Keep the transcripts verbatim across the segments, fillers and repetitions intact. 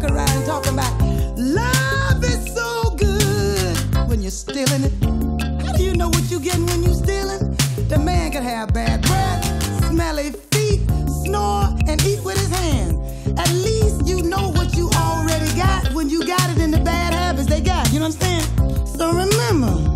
walk around and talking about love is so good when you're stealing it. How do you know what you're getting when you're stealing? The man could have bad breath, smelly feet, snore, and eat with his hand. At least you know what you already got when you got it in the bad habits they got. You know what I'm saying? So remember.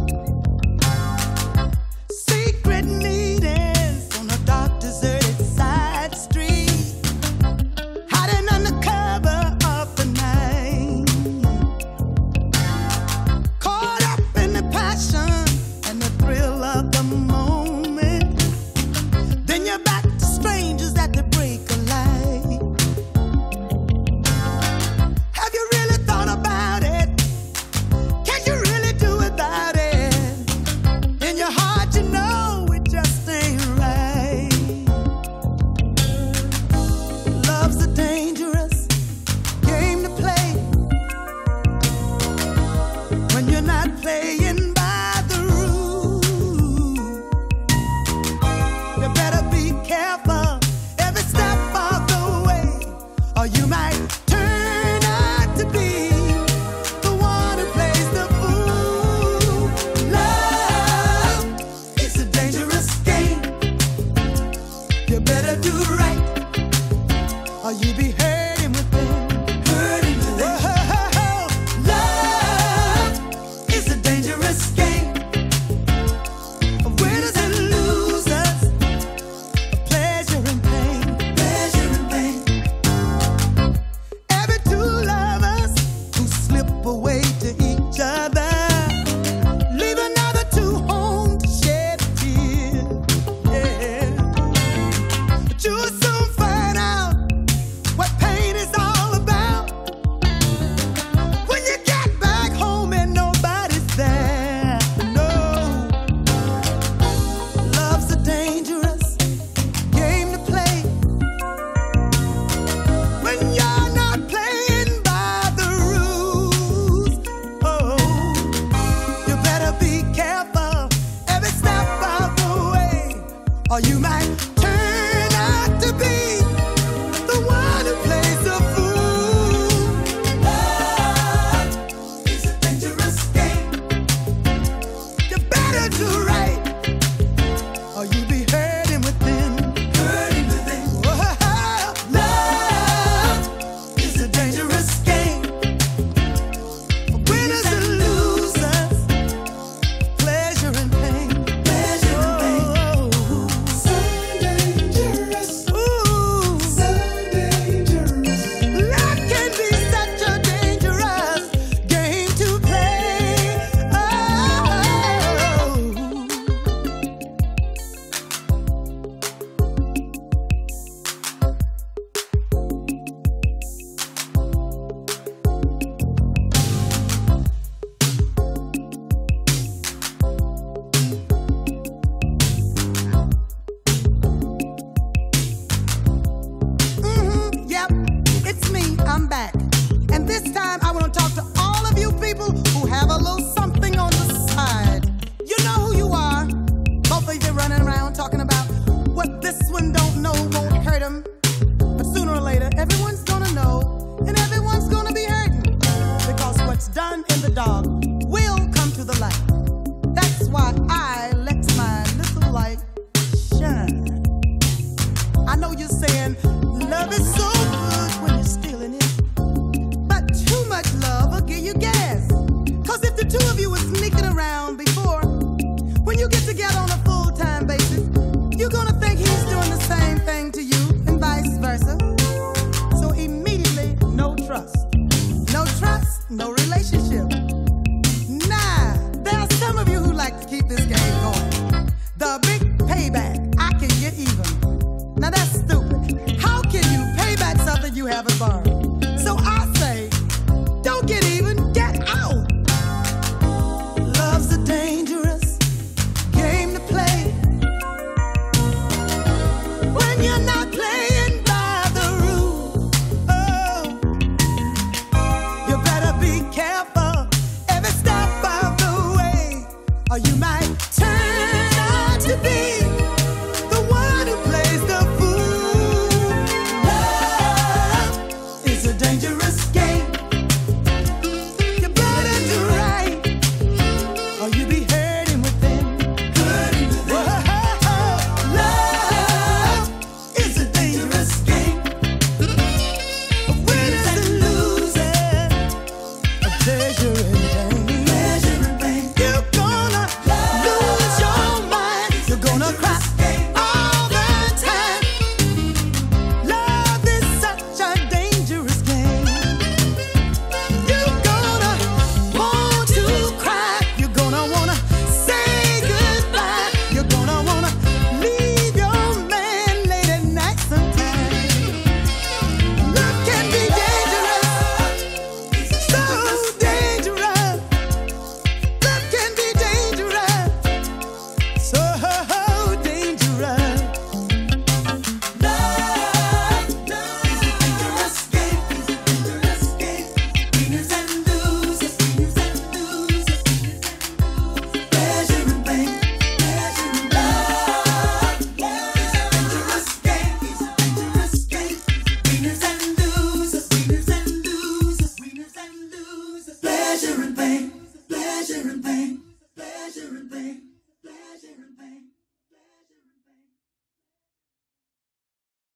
Now that's stupid. How can you pay back something you haven't borrowed?